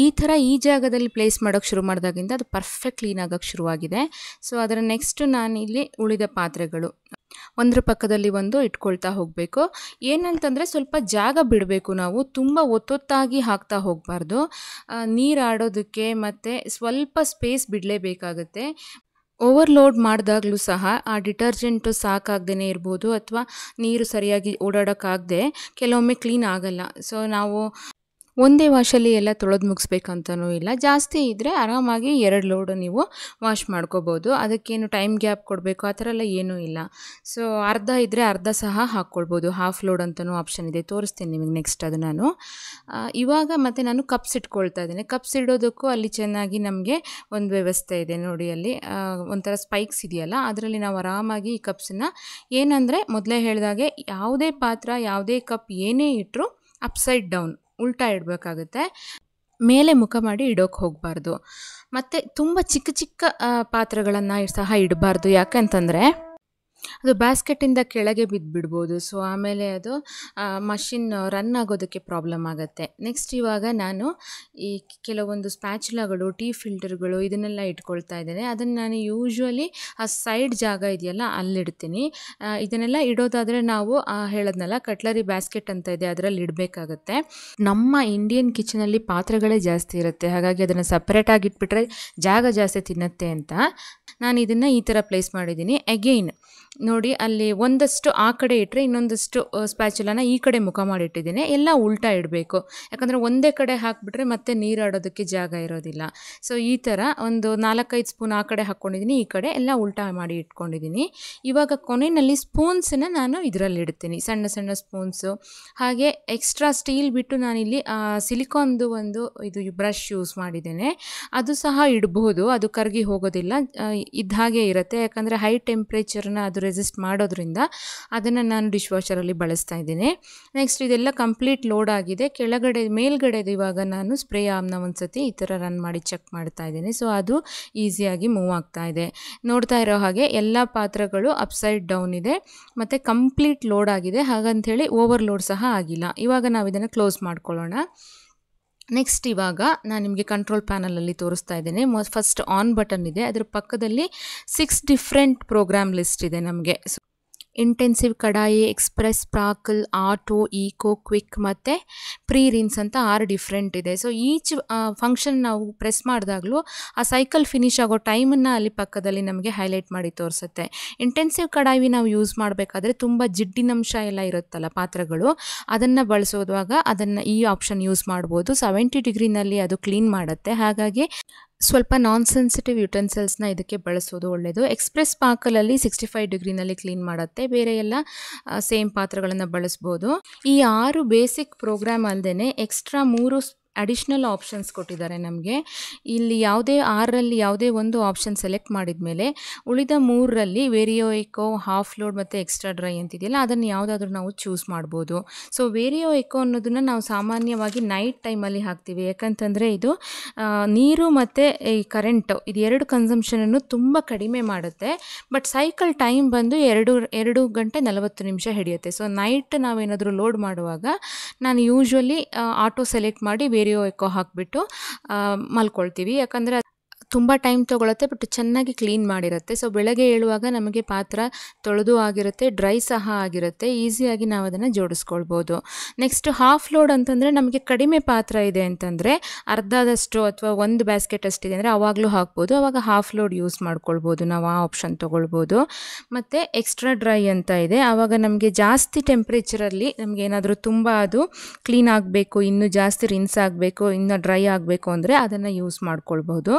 ಈ ಥರ ಈ ಜಾಗದಲ್ಲಿ ಪ್ಲೇಸ್ ಮಾಡೋಕ್ಕೆ ಶುರು ಮಾಡಿದಾಗಿಂದ ಅದು ಪರ್ಫೆಕ್ಟ್ ಕ್ಲೀನ್ ಆಗೋಕ್ಕೆ ಶುರುವಾಗಿದೆ. ಸೊ ಅದರ ನೆಕ್ಸ್ಟ್ ನಾನಿಲ್ಲಿ ಉಳಿದ ಪಾತ್ರೆಗಳು ಒಂದರ ಪಕ್ಕದಲ್ಲಿ ಒಂದು ಇಟ್ಕೊಳ್ತಾ ಹೋಗಬೇಕು. ಏನಂತಂದರೆ ಸ್ವಲ್ಪ ಜಾಗ ಬಿಡಬೇಕು, ನಾವು ತುಂಬ ಒತ್ತೊತ್ತಾಗಿ ಹಾಕ್ತಾ ಹೋಗಬಾರ್ದು, ನೀರು ಆಡೋದಕ್ಕೆ ಮತ್ತು ಸ್ವಲ್ಪ ಸ್ಪೇಸ್ ಬಿಡಲೇಬೇಕಾಗುತ್ತೆ. ಓವರ್ಲೋಡ್ ಮಾಡಿದಾಗಲೂ ಸಹ ಆ ಡಿಟರ್ಜೆಂಟ್ ಸಾಕಾಗದೇನೆ ಇರಬಹುದು ಅಥವಾ ನೀರು ಸರಿಯಾಗಿ ಓಡಾಡೋಕ್ಕಾಗದೆ ಕೆಲವೊಮ್ಮೆ ಕ್ಲೀನ್ ಆಗಲ್ಲ. ಸೊ ನಾವು ಒಂದೇ ವಾಶಲ್ಲಿ ಎಲ್ಲ ತೊಳೆದು ಮುಗಿಸ್ಬೇಕಂತನೂ ಇಲ್ಲ, ಜಾಸ್ತಿ ಇದ್ದರೆ ಆರಾಮಾಗಿ 2 ಲೋಡ್ ನೀವು ವಾಶ್ ಮಾಡ್ಕೋಬೋದು. ಅದಕ್ಕೇನು ಟೈಮ್ ಗ್ಯಾಪ್ ಕೊಡಬೇಕು ಆ ಥರ ಎಲ್ಲ ಏನೂ ಇಲ್ಲ. ಸೊ ಅರ್ಧ ಇದ್ದರೆ ಅರ್ಧ ಸಹ ಹಾಕ್ಕೊಳ್ಬೋದು, ಹಾಫ್ ಲೋಡ್ ಅಂತಲೂ ಆಪ್ಷನ್ ಇದೆ, ತೋರಿಸ್ತೀನಿ ನಿಮಗೆ ನೆಕ್ಸ್ಟ್ ಅದು ನಾನು. ಇವಾಗ ಮತ್ತೆ ನಾನು ಕಪ್ಸ್ ಇಟ್ಕೊಳ್ತಾ ಇದ್ದೇನೆ. ಕಪ್ಸ್ ಇಡೋದಕ್ಕೂ ಅಲ್ಲಿ ಚೆನ್ನಾಗಿ ನಮಗೆ ಒಂದು ವ್ಯವಸ್ಥೆ ಇದೆ ನೋಡಿ, ಅಲ್ಲಿ ಒಂಥರ ಸ್ಪೈಕ್ಸ್ ಇದೆಯಲ್ಲ ಅದರಲ್ಲಿ ನಾವು ಆರಾಮಾಗಿ ಈ ಕಪ್ಸನ್ನು ಏನಂದರೆ ಮೊದಲೇ ಹೇಳಿದಾಗೆ ಯಾವುದೇ ಪಾತ್ರ ಯಾವುದೇ ಕಪ್ ಏನೇ ಇಟ್ಟರೂ ಅಪ್ಸೈಡ್ ಡೌನ್ ಉಲ್ಟಾ ಇಡಬೇಕಾಗುತ್ತೆ, ಮೇಲೆ ಮುಖ ಮಾಡಿ ಇಡೋಕೆ ಹೋಗಬಾರ್ದು. ಮತ್ತು ತುಂಬ ಚಿಕ್ಕ ಚಿಕ್ಕ ಪಾತ್ರೆಗಳನ್ನು ಸಹ ಇಡಬಾರ್ದು, ಯಾಕಂತಂದರೆ ಅದು ಬ್ಯಾಸ್ಕೆಟಿಂದ ಕೆಳಗೆ ಬಿದ್ದುಬಿಡ್ಬೋದು. ಸೊ ಆಮೇಲೆ ಅದು ಮಷಿನ್ ರನ್ ಆಗೋದಕ್ಕೆ ಪ್ರಾಬ್ಲಮ್ ಆಗುತ್ತೆ. ನೆಕ್ಸ್ಟ್ ಇವಾಗ ನಾನು ಈ ಕೆಲವೊಂದು ಸ್ಪ್ಯಾಚುಲಾಗಳು, ಟೀ ಫಿಲ್ಟರ್ಗಳು ಇದನ್ನೆಲ್ಲ ಇಟ್ಕೊಳ್ತಾ ಇದ್ದೇನೆ. ಅದನ್ನು ನಾನು ಯೂಶ್ವಲಿ ಆ ಸೈಡ್ ಜಾಗ ಇದೆಯಲ್ಲ ಅಲ್ಲಿಡ್ತೀನಿ. ಇದನ್ನೆಲ್ಲ ಇಡೋದಾದರೆ ನಾವು ಹೇಳೋದ್ನಲ್ಲ ಕಟ್ಲರಿ ಬ್ಯಾಸ್ಕೆಟ್ ಅಂತ ಇದೆ ಅದರಲ್ಲಿ ಇಡಬೇಕಾಗತ್ತೆ. ನಮ್ಮ ಇಂಡಿಯನ್ ಕಿಚನಲ್ಲಿ ಪಾತ್ರೆಗಳೇ ಜಾಸ್ತಿ ಇರುತ್ತೆ, ಹಾಗಾಗಿ ಅದನ್ನು ಸಪ್ರೇಟಾಗಿ ಇಟ್ಬಿಟ್ರೆ ಜಾಗ ಜಾಸ್ತಿ ತಿನ್ನುತ್ತೆ ಅಂತ ನಾನು ಇದನ್ನು ಈ ಥರ ಪ್ಲೇಸ್ ಮಾಡಿದ್ದೀನಿ. ಅಗೈನ್ ನೋಡಿ ಅಲ್ಲಿ ಒಂದಷ್ಟು ಆ ಕಡೆ ಇಟ್ಟರೆ ಇನ್ನೊಂದಷ್ಟು ಸ್ಪ್ಯಾಚುಲನ ಈ ಕಡೆ ಮುಖ ಮಾಡಿಟ್ಟಿದ್ದೀನಿ. ಎಲ್ಲ ಉಲ್ಟಾ ಇಡಬೇಕು, ಯಾಕಂದರೆ ಒಂದೇ ಕಡೆ ಹಾಕಿಬಿಟ್ರೆ ಮತ್ತೆ ನೀರಾಡೋದಕ್ಕೆ ಜಾಗ ಇರೋದಿಲ್ಲ. ಸೊ ಈ ಥರ ಒಂದು 4-5 ಸ್ಪೂನ್ ಆ ಕಡೆ ಹಾಕ್ಕೊಂಡಿದ್ದೀನಿ, ಈ ಕಡೆ ಎಲ್ಲ ಉಲ್ಟಾ ಮಾಡಿ ಇಟ್ಕೊಂಡಿದ್ದೀನಿ. ಇವಾಗ ಕೊನೆಯಲ್ಲಿ ಸ್ಪೂನ್ಸನ್ನು ನಾನು ಇದರಲ್ಲಿ ಇಡ್ತೀನಿ, ಸಣ್ಣ ಸಣ್ಣ ಸ್ಪೂನ್ಸು. ಹಾಗೆ ಎಕ್ಸ್ಟ್ರಾ ಸ್ಟೀಲ್ ಬಿಟ್ಟು ನಾನಿಲ್ಲಿ ಸಿಲಿಕಾನ್ದು ಒಂದು ಇದು ಬ್ರಷ್ ಯೂಸ್ ಮಾಡಿದ್ದೇನೆ, ಅದು ಸಹ ಇಡಬಹುದು, ಅದು ಕರಗಿ ಹೋಗೋದಿಲ್ಲ, ಇದ್ದ ಹಾಗೆ ಇರುತ್ತೆ. ಯಾಕಂದರೆ ಹೈ ಟೆಂಪ್ರೇಚರ್ನ ಅದು ರೆಸಿಸ್ಟ್ ಮಾಡೋದ್ರಿಂದ ಅದನ್ನು ನಾನು ಡಿಶ್ ವಾಷರಲ್ಲಿ ಬಳಸ್ತಾ ಇದ್ದೀನಿ. ನೆಕ್ಸ್ಟ್ ಇದೆಲ್ಲ ಕಂಪ್ಲೀಟ್ ಲೋಡ್ ಆಗಿದೆ. ಕೆಳಗಡೆ ಮೇಲ್ಗಡೆದು ಇವಾಗ ನಾನು ಸ್ಪ್ರೇ ಆಮ್ನ ಒಂದು ಸತಿ ಈ ಥರ ರನ್ ಮಾಡಿ ಚೆಕ್ ಮಾಡ್ತಾ ಇದ್ದೀನಿ. ಸೊ ಅದು ಈಸಿಯಾಗಿ ಮೂವ್ ಆಗ್ತಾ ಇದೆ. ನೋಡ್ತಾ ಇರೋ ಹಾಗೆ ಎಲ್ಲ ಪಾತ್ರೆಗಳು ಅಪ್ಸೈಡ್ ಡೌನ್ ಇದೆ ಮತ್ತು ಕಂಪ್ಲೀಟ್ ಲೋಡ್ ಆಗಿದೆ, ಹಾಗಂಥೇಳಿ ಓವರ್ ಲೋಡ್ ಸಹ ಆಗಿಲ್ಲ. ಇವಾಗ ನಾವು ಇದನ್ನು ಕ್ಲೋಸ್ ಮಾಡ್ಕೊಳ್ಳೋಣ. ನೆಕ್ಸ್ಟ್ ಇವಾಗ ನಾನು ನಿಮಗೆ ಕಂಟ್ರೋಲ್ ಪ್ಯಾನಲಲ್ಲಿ ತೋರಿಸ್ತಾ ಇದ್ದೇನೆ. ಫಸ್ಟ್ ಆನ್ ಬಟನ್ ಇದೆ, ಅದರ ಪಕ್ಕದಲ್ಲಿ 6 ಡಿಫ್ರೆಂಟ್ ಪ್ರೋಗ್ರಾಮ್ ಲಿಸ್ಟ್ ಇದೆ ನಮಗೆ. Intensive, kadai, express, sparkle, auto, eco, quick ಮತ್ತು ಪ್ರೀ ರಿನ್ಸ್ ಅಂತ 6 ಡಿಫ್ರೆಂಟ್ ಇದೆ. ಸೊ ಈಚ್ ಫಂಕ್ಷನ್ ನಾವು ಪ್ರೆಸ್ ಮಾಡಿದಾಗಲೂ ಆ ಸೈಕಲ್ ಫಿನಿಷ್ ಆಗೋ ಟೈಮನ್ನು ಅಲ್ಲಿ ಪಕ್ಕದಲ್ಲಿ ನಮಗೆ ಹೈಲೈಟ್ ಮಾಡಿ ತೋರಿಸುತ್ತೆ. ಇಂಟೆನ್ಸಿವ್ ಕಡಾಯಿ ನಾವು ಯೂಸ್ ಮಾಡಬೇಕಾದ್ರೆ ತುಂಬ ಜಿಡ್ಡಿನಂಶ ಎಲ್ಲ ಇರುತ್ತಲ್ಲ ಪಾತ್ರೆಗಳು, ಅದನ್ನು ಬಳಸೋದಾಗ ಅದನ್ನು ಈ ಆಪ್ಷನ್ ಯೂಸ್ ಮಾಡ್ಬೋದು. 70 ಡಿಗ್ರಿನಲ್ಲಿ ಅದು ಕ್ಲೀನ್ ಮಾಡುತ್ತೆ, ಹಾಗಾಗಿ ಸ್ವಲ್ಪ ನಾನ್ ಸೆನ್ಸಿಟಿವ್ ಯುಟೆನ್ಸಿಲ್ಸ್ನ ಇದಕ್ಕೆ ಬಳಸೋದು ಒಳ್ಳೆಯದು. ಎಕ್ಸ್ಪ್ರೆಸ್ ಪಾಕಲಲ್ಲಿ 65 ಡಿಗ್ರಿನಲ್ಲಿ ಕ್ಲೀನ್ ಮಾಡುತ್ತೆ, ಬೇರೆ ಎಲ್ಲ ಸೇಮ್ ಪಾತ್ರೆಗಳನ್ನು ಬಳಸ್ಬೋದು. ಈ 6 ಬೇಸಿಕ್ ಪ್ರೋಗ್ರಾಮ್ ಅಲ್ಲದೆ ಎಕ್ಸ್ಟ್ರಾ 3 ಅಡಿಷ್ನಲ್ ಆಪ್ಷನ್ಸ್ ಕೊಟ್ಟಿದ್ದಾರೆ ನಮಗೆ. ಇಲ್ಲಿ ಯಾವುದೇ 6ರಲ್ಲಿ ಯಾವುದೇ ಒಂದು ಆಪ್ಷನ್ ಸೆಲೆಕ್ಟ್ ಮಾಡಿದ ಮೇಲೆ ಉಳಿದ 3ರಲ್ಲಿ ವೇರಿಯೋ ಎಕೋ, ಹಾಫ್ ಲೋಡ್ ಮತ್ತು ಎಕ್ಸ್ಟ್ರಾ ಡ್ರೈ ಅಂತಿದೆಯಲ್ಲ ಅದನ್ನು ಯಾವುದಾದ್ರೂ ನಾವು ಚೂಸ್ ಮಾಡ್ಬೋದು. ಸೊ ವೇರಿಯೋ ಎಕೋ ಅನ್ನೋದನ್ನು ನಾವು ಸಾಮಾನ್ಯವಾಗಿ ನೈಟ್ ಟೈಮಲ್ಲಿ ಹಾಕ್ತೀವಿ, ಯಾಕಂತಂದರೆ ಇದು ನೀರು ಮತ್ತು ಈ ಕರೆಂಟು ಇದು 2 ಕನ್ಸಂಪ್ಷನನ್ನು ತುಂಬ ಕಡಿಮೆ ಮಾಡುತ್ತೆ. ಬಟ್ ಸೈಕಲ್ ಟೈಮ್ ಬಂದು 2 ಗಂಟೆ 40 ನಿಮಿಷ ಹಿಡಿಯುತ್ತೆ. ಸೊ ನೈಟ್ ನಾವೇನಾದರೂ ಲೋಡ್ ಮಾಡುವಾಗ ನಾನು ಯೂಶ್ವಲಿ ಆಟೋ ಸೆಲೆಕ್ಟ್ ಮಾಡಿ ರೇಡಿಯೋ ಎಕೋ ಹಾಕಿಬಿಟ್ಟು ಮಲ್ಕೊಳ್ತೀವಿ, ಯಾಕಂದರೆ ತುಂಬ ಟೈಮ್ ತೊಗೊಳುತ್ತೆ ಬಟ್ ಚೆನ್ನಾಗಿ ಕ್ಲೀನ್ ಮಾಡಿರುತ್ತೆ. ಸೊ ಬೆಳಗ್ಗೆ ಏಳುವಾಗ ನಮಗೆ ಪಾತ್ರ ತೊಳೆದು ಆಗಿರುತ್ತೆ, ಡ್ರೈ ಸಹ ಆಗಿರುತ್ತೆ, ಈಸಿಯಾಗಿ ನಾವು ಅದನ್ನು ಜೋಡಿಸ್ಕೊಳ್ಬೋದು. ನೆಕ್ಸ್ಟ್ ಹಾಫ್ ಲೋಡ್ ಅಂತಂದರೆ ನಮಗೆ ಕಡಿಮೆ ಪಾತ್ರ ಇದೆ ಅಂತಂದರೆ ಅರ್ಧದಷ್ಟು ಅಥವಾ 1 ಬ್ಯಾಸ್ಕೆಟ್ ಅಷ್ಟಿದೆ ಅಂದರೆ ಆವಾಗಲೂ ಹಾಕ್ಬೋದು, ಆವಾಗ ಹಾಫ್ ಲೋಡ್ ಯೂಸ್ ಮಾಡ್ಕೊಳ್ಬೋದು, ನಾವು ಆ ಆಪ್ಷನ್ ತೊಗೊಳ್ಬೋದು. ಮತ್ತು ಎಕ್ಸ್ಟ್ರಾ ಡ್ರೈ ಅಂತ ಇದೆ, ಆವಾಗ ನಮಗೆ ಜಾಸ್ತಿ ಟೆಂಪ್ರೇಚರಲ್ಲಿ ನಮಗೇನಾದರೂ ತುಂಬ ಅದು ಕ್ಲೀನ್ ಆಗಬೇಕು, ಇನ್ನೂ ಜಾಸ್ತಿ ರಿನ್ಸ್ ಆಗಬೇಕು, ಇನ್ನೂ ಡ್ರೈ ಆಗಬೇಕು ಅಂದರೆ ಅದನ್ನು ಯೂಸ್ ಮಾಡ್ಕೊಳ್ಬೋದು.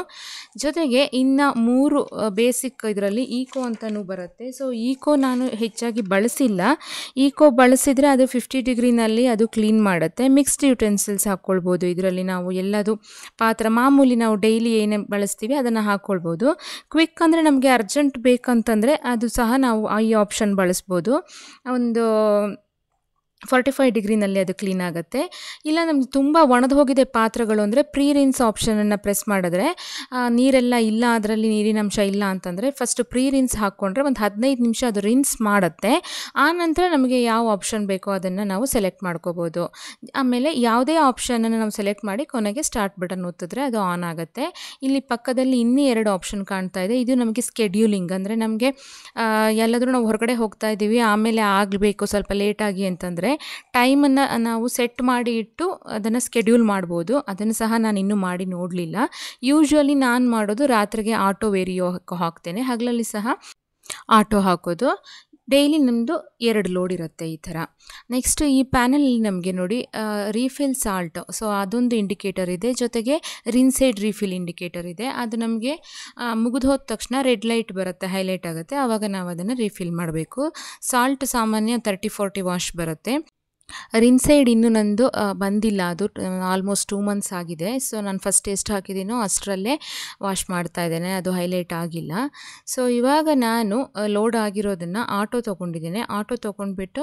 ಜೊತೆಗೆ ಇನ್ನು 3 ಬೇಸಿಕ್ ಇದರಲ್ಲಿ ಈಕೋ ಅಂತಲೂ ಬರುತ್ತೆ. ಸೊ ಈಕೋ ನಾನು ಹೆಚ್ಚಾಗಿ ಬಳಸಿಲ್ಲ, ಈಕೋ ಬಳಸಿದರೆ ಅದು 50 ಡಿಗ್ರಿನಲ್ಲಿ ಅದು ಕ್ಲೀನ್ ಮಾಡುತ್ತೆ. ಮಿಕ್ಸ್ಡ್ ಯುಟೆನ್ಸಿಲ್ಸ್ ಹಾಕ್ಕೊಳ್ಬೋದು, ಇದರಲ್ಲಿ ನಾವು ಎಲ್ಲದು ಪಾತ್ರ ಮಾಮೂಲಿ ನಾವು ಡೈಲಿ ಏನೇ ಬಳಸ್ತೀವಿ ಅದನ್ನು ಹಾಕ್ಕೊಳ್ಬೋದು. ಕ್ವಿಕ್ ಅಂದರೆ ನಮಗೆ ಅರ್ಜೆಂಟ್ ಬೇಕಂತಂದರೆ ಅದು ಸಹ ನಾವು ಈ ಆಪ್ಷನ್ ಬಳಸ್ಬೋದು, ಒಂದು 45 ಡಿಗ್ರಿನಲ್ಲಿ ಅದು ಕ್ಲೀನ್ ಆಗುತ್ತೆ. ಇಲ್ಲ ನಮ್ಗೆ ತುಂಬ ಒಣದು ಹೋಗಿದೆ ಪಾತ್ರೆಗಳು ಅಂದರೆ ಪ್ರೀ ರಿನ್ಸ್ ಆಪ್ಷನನ್ನು ಪ್ರೆಸ್ ಮಾಡಿದ್ರೆ ನೀರೆಲ್ಲ ಇಲ್ಲ, ಅದರಲ್ಲಿ ನೀರಿನಂಶ ಇಲ್ಲ ಅಂತಂದರೆ ಫಸ್ಟ್ ಪ್ರೀ ರಿನ್ಸ್ ಹಾಕ್ಕೊಂಡ್ರೆ ಒಂದು 15 ನಿಮಿಷ ಅದು ರಿನ್ಸ್ ಮಾಡುತ್ತೆ. ಆನಂತರ ನಮಗೆ ಯಾವ ಆಪ್ಷನ್ ಬೇಕೋ ಅದನ್ನು ನಾವು ಸೆಲೆಕ್ಟ್ ಮಾಡ್ಕೋಬೋದು. ಆಮೇಲೆ ಯಾವುದೇ ಆಪ್ಷನನ್ನು ನಾವು ಸೆಲೆಕ್ಟ್ ಮಾಡಿ ಕೊನೆಗೆ ಸ್ಟಾರ್ಟ್ ಬಟನ್ ಒತ್ತಿದ್ರೆ ಅದು ಆನ್ ಆಗುತ್ತೆ. ಇಲ್ಲಿ ಪಕ್ಕದಲ್ಲಿ ಇನ್ನೂ 2 ಆಪ್ಷನ್ ಕಾಣ್ತಾ ಇದೆ, ಇದು ನಮಗೆ ಸ್ಕೆಡ್ಯೂಲಿಂಗ್ ಅಂದರೆ ನಮಗೆ ಎಲ್ಲಾದರೂ ನಾವು ಹೊರಗಡೆ ಹೋಗ್ತಾ ಇದ್ದೀವಿ ಆಮೇಲೆ ಆಗಬೇಕು ಸ್ವಲ್ಪ ಲೇಟಾಗಿ ಅಂತಂದರೆ ಅಂದರೆ ಟೈಮನ್ನು ನಾವು ಸೆಟ್ ಮಾಡಿ ಇಟ್ಟು ಅದನ್ನು ಸ್ಕೆಡ್ಯೂಲ್ ಮಾಡ್ಬೋದು. ಅದನ್ನು ಸಹ ನಾನು ಇನ್ನೂ ಮಾಡಿ ನೋಡಲಿಲ್ಲ. ಯೂಶ್ವಲಿ ನಾನು ಮಾಡೋದು ರಾತ್ರಿಗೆ ಆಟೋ ವೇರಿಯೋ ಹಾಕ್ತೇನೆ, ಹಗಲಲ್ಲಿ ಸಹ ಆಟೋ ಹಾಕೋದು. ಡೈಲಿ ನಮ್ಮದು 2 ಲೋಡ್ ಇರುತ್ತೆ ಈ ಥರ. ನೆಕ್ಸ್ಟ್ ಈ ಪ್ಯಾನಲಲ್ಲಿ ನಮಗೆ ನೋಡಿ ರೀಫಿಲ್ ಸಾಲ್ಟ್, ಸೊ ಅದೊಂದು ಇಂಡಿಕೇಟರ್ ಇದೆ, ಜೊತೆಗೆ ರಿನ್ಸೈಡ್ ರೀಫಿಲ್ ಇಂಡಿಕೇಟರ್ ಇದೆ. ಅದು ನಮಗೆ ಮುಗಿದು ಹೋದ ತಕ್ಷಣ ರೆಡ್ ಲೈಟ್ ಬರುತ್ತೆ, ಹೈಲೈಟ್ ಆಗುತ್ತೆ, ಆವಾಗ ನಾವು ಅದನ್ನು ರೀಫಿಲ್ ಮಾಡಬೇಕು. ಸಾಲ್ಟ್ ಸಾಮಾನ್ಯ 30-40 ವಾಶ್ ಬರುತ್ತೆ. ರಿನ್ಸೈಡ್ ಇನ್ನೂ ನಂದು ಬಂದಿಲ್ಲ, ಅದು ಆಲ್ಮೋಸ್ಟ್ 2 months ಆಗಿದೆ. ಸೊ ನಾನು ಫಸ್ಟ್ ಎಷ್ಟು ಹಾಕಿದ್ದೀನೋ ಅಷ್ಟರಲ್ಲೇ ವಾಶ್ ಮಾಡ್ತಾ ಇದ್ದೇನೆ, ಅದು ಹೈಲೈಟ್ ಆಗಿಲ್ಲ. ಸೊ ಇವಾಗ ನಾನು ಲೋಡ್ ಆಗಿರೋದನ್ನು ಆಟೋ ತೊಗೊಂಡಿದ್ದೇನೆ, ಆಟೋ ತೊಗೊಂಡ್ಬಿಟ್ಟು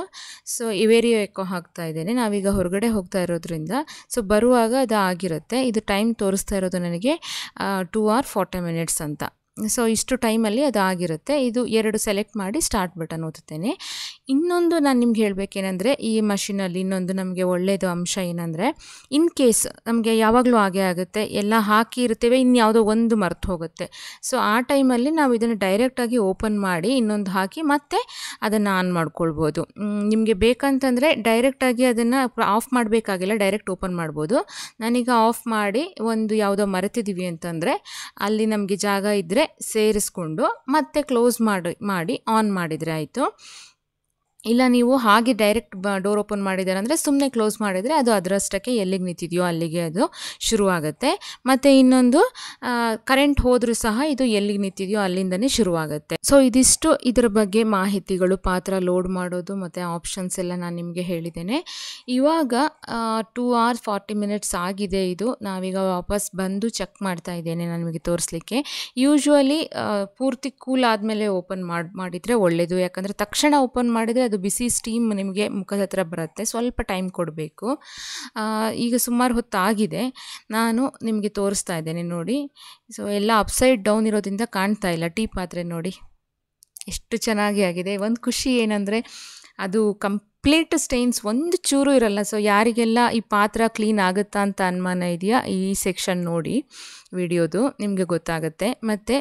ಸೊ ವೇರಿಯೋ ಎಕೋ ಹಾಕ್ತಾ ಇದ್ದೇನೆ. ನಾವೀಗ ಹೊರಗಡೆ ಹೋಗ್ತಾ ಇರೋದ್ರಿಂದ ಸೊ ಬರುವಾಗ ಅದು ಆಗಿರುತ್ತೆ. ಇದು ಟೈಮ್ ತೋರಿಸ್ತಾ ಇರೋದು ನನಗೆ 2 hour 40 minutes ಅಂತ. ಸೊ ಇಷ್ಟು ಟೈಮಲ್ಲಿ ಅದು ಆಗಿರುತ್ತೆ. ಇದು 2 ಸೆಲೆಕ್ಟ್ ಮಾಡಿ ಸ್ಟಾರ್ಟ್ ಬಟನ್ ಒತ್ತುತ್ತೇನೆ. ಇನ್ನೊಂದು ನಾನು ನಿಮ್ಗೆ ಹೇಳಬೇಕೇನೆಂದರೆ ಈ ಮಷಿನಲ್ಲಿ ಇನ್ನೊಂದು ನಮಗೆ ಒಳ್ಳೆಯದು ಅಂಶ ಏನಂದರೆ, ಇನ್ ಕೇಸ್ ನಮಗೆ ಯಾವಾಗಲೂ ಹಾಗೆ ಆಗುತ್ತೆ, ಎಲ್ಲ ಹಾಕಿರ್ತೀವಿ, ಇನ್ಯಾವುದೋ ಒಂದು ಮರ್ತು ಹೋಗುತ್ತೆ. ಸೊ ಆ ಟೈಮಲ್ಲಿ ನಾವು ಇದನ್ನು ಡೈರೆಕ್ಟಾಗಿ ಓಪನ್ ಮಾಡಿ ಇನ್ನೊಂದು ಹಾಕಿ ಮತ್ತೆ ಅದನ್ನು ಆನ್ ಮಾಡ್ಕೊಳ್ಬೋದು. ನಿಮಗೆ ಬೇಕಂತಂದರೆ ಡೈರೆಕ್ಟಾಗಿ ಅದನ್ನು ಆಫ್ ಮಾಡಬೇಕಾಗಿಲ್ಲ, ಡೈರೆಕ್ಟ್ ಓಪನ್ ಮಾಡ್ಬೋದು. ನಾನೀಗ ಆಫ್ ಮಾಡಿ ಒಂದು ಯಾವುದೋ ಮರೆತಿದ್ದೀವಿ ಅಂತಂದರೆ ಅಲ್ಲಿ ನಮಗೆ ಜಾಗ ಇದ್ದರೆ ಸೇರಿಸ್ಕೊಂಡು ಮತ್ತೆ ಕ್ಲೋಸ್ ಮಾಡಿ ಆನ್ ಮಾಡಿದರೆ ಆಯಿತು. ಇಲ್ಲ ನೀವು ಹಾಗೆ ಡೈರೆಕ್ಟ್ ಡೋರ್ ಓಪನ್ ಮಾಡಿದ್ದಾರೆ ಅಂದರೆ ಸುಮ್ಮನೆ ಕ್ಲೋಸ್ ಮಾಡಿದರೆ ಅದು ಅದರಷ್ಟಕ್ಕೆ ಎಲ್ಲಿಗೆ ನಿಂತಿದೆಯೋ ಅಲ್ಲಿಗೆ ಅದು ಶುರುವಾಗುತ್ತೆ. ಮತ್ತು ಇನ್ನೊಂದು ಕರೆಂಟ್ ಹೋದರೂ ಸಹ ಇದು ಎಲ್ಲಿಗೆ ನಿಂತಿದೆಯೋ ಅಲ್ಲಿಂದನೇ ಶುರುವಾಗುತ್ತೆ. ಸೊ ಇದಿಷ್ಟು ಇದರ ಬಗ್ಗೆ ಮಾಹಿತಿಗಳು, ಪಾತ್ರ ಲೋಡ್ ಮಾಡೋದು ಮತ್ತು ಆಪ್ಷನ್ಸ್ ಎಲ್ಲ ನಾನು ನಿಮಗೆ ಹೇಳಿದ್ದೇನೆ. ಇವಾಗ 2 hour 40 minutes ಆಗಿದೆ. ಇದು ನಾವೀಗ ವಾಪಸ್ ಬಂದು ಚೆಕ್ ಮಾಡ್ತಾ ಇದ್ದೇನೆ ನಾನು ನಿಮಗೆ ತೋರಿಸಲಿಕ್ಕೆ. ಯೂಶ್ವಲಿ ಪೂರ್ತಿ ಕೂಲ್ ಆದಮೇಲೆ ಓಪನ್ ಮಾಡಿದರೆ ಒಳ್ಳೆಯದು, ಯಾಕಂದರೆ ತಕ್ಷಣ ಓಪನ್ ಮಾಡಿದರೆ ಅದು ಬಿಸಿ ಸ್ಟೀಮ್ ನಿಮಗೆ ಮುಖದ ಹತ್ರ ಬರುತ್ತೆ, ಸ್ವಲ್ಪ ಟೈಮ್ ಕೊಡಬೇಕು. ಈಗ ಸುಮಾರು ಹೊತ್ತಾಗಿದೆ, ನಾನು ನಿಮಗೆ ತೋರಿಸ್ತಾ ಇದ್ದೇನೆ ನೋಡಿ. ಸೊ ಎಲ್ಲ ಅಪ್ಸೈಡ್ ಡೌನ್ ಇರೋದ್ರಿಂದ ಕಾಣ್ತಾ ಇಲ್ಲ. ಟೀ ಪಾತ್ರೆ ನೋಡಿ ಎಷ್ಟು ಚೆನ್ನಾಗಿ ಆಗಿದೆ. ಒಂದು ಖುಷಿ ಏನಂದರೆ ಅದು ಕಂಪ್ಲೀಟ್ ಸ್ಟೇನ್ಸ್ ಒಂದು ಚೂರು ಇರಲ್ಲ. ಸೊ ಯಾರಿಗೆಲ್ಲ ಈ ಪಾತ್ರ ಕ್ಲೀನ್ ಆಗುತ್ತಾ ಅಂತ ಅನುಮಾನ ಇದೆಯಾ, ಈ ಸೆಕ್ಷನ್ ನೋಡಿ ವಿಡಿಯೋದು, ನಿಮಗೆ ಗೊತ್ತಾಗುತ್ತೆ. ಮತ್ತು